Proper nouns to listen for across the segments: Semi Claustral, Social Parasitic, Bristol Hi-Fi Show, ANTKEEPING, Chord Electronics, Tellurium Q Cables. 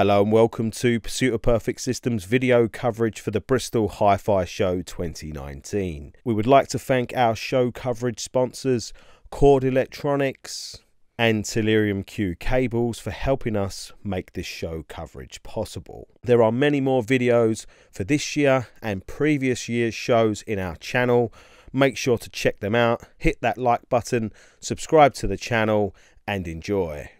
Hello and welcome to Pursuit of Perfect System's video coverage for the Bristol Hi-Fi Show 2019. We would like to thank our show coverage sponsors, Chord Electronics and Tellurium Q Cables, for helping us make this show coverage possible. There are many more videos for this year and previous year's shows in our channel. Make sure to check them out, hit that like button, subscribe to the channel and enjoy.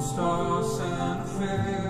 Stars and fair.